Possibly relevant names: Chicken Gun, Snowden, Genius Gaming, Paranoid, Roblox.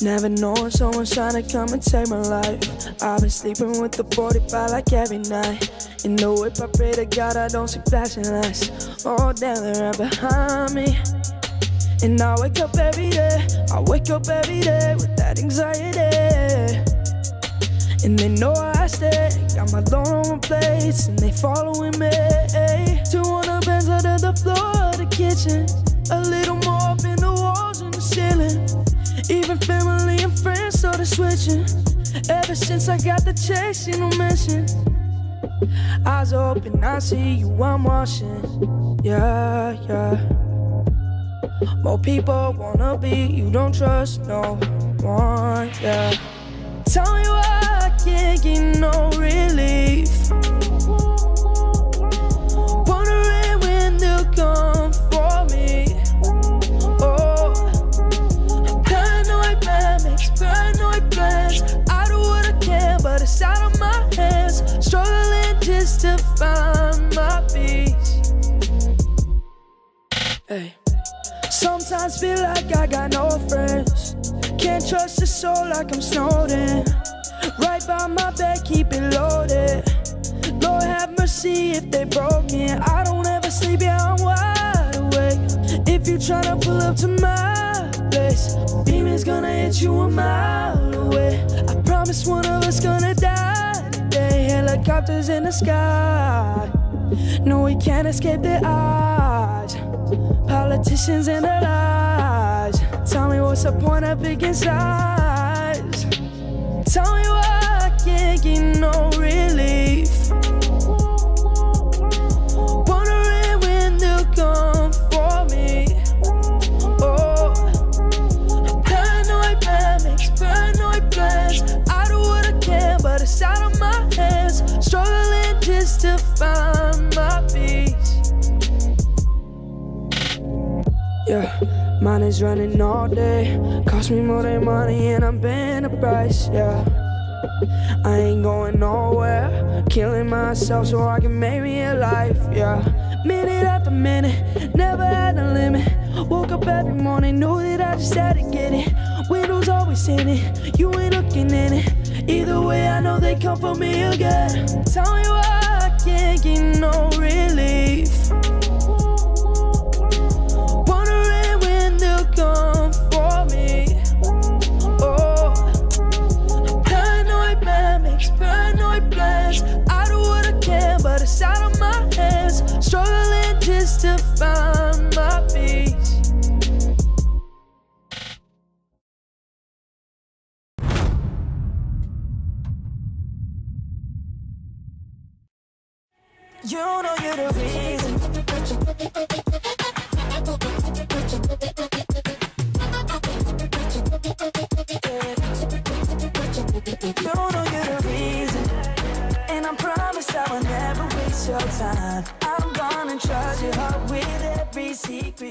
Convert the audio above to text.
Never knowing someone's trying to come and take my life. I've been sleeping with the 45 like every night. In the whip, I pray to God I don't see flashing lights. Oh damn, they're right behind me. And I wake up every day, I wake up every day with that anxiety. And they know I stay, got my throne on my place, and they following me. Two on the bench out of the floor of the kitchen, a little more up in the walls and the ceiling. Even family and friends started switching. Ever since I got the chase, you know, mission. Eyes open, I see you, I'm watching. Yeah, yeah. More people wanna be, you don't trust no one, yeah. Tell me why I can't get no relief. Wondering when they'll come for me. Paranoid plans, I do what I can, but it's out of my hands. Struggling just to find my peace. Hey. Sometimes feel like I got no friends. Can't trust a soul like I'm Snowden. Right by my bed, keep it loaded. Lord have mercy if they broken. I don't ever sleep, yeah, I'm wide awake. If you tryna pull up to my place, demons gonna hit you a mile away. I promise one of us gonna die today. Helicopters in the sky, no, we can't escape the odds. Politicians and their lies, tell me what's the point of picking sides. Tell me why I can't get no relief. Wondering when they'll come for me. Oh, paranoid plan makes paranoid plans. I do what I can, but it's out of my hands. Struggling just to find my peace. Yeah. Mine is running all day, cost me more than money and I'm paying the price, yeah. I ain't going nowhere, killing myself so I can make me a life, yeah. Minute after minute, never had a limit. Woke up every morning, knew that I just had to get it. Windows always in it, you ain't looking in it. Either way, I know they come for me again. Tell me why I can't get no relief. Come for me. Oh, paranoid man makes paranoid plans. I do what I can, but it's out of my hands. Struggling just to find my peace. You know you're the reason. You know you're the reason, and I promise I will never waste your time. I'm gonna charge your heart with every secret.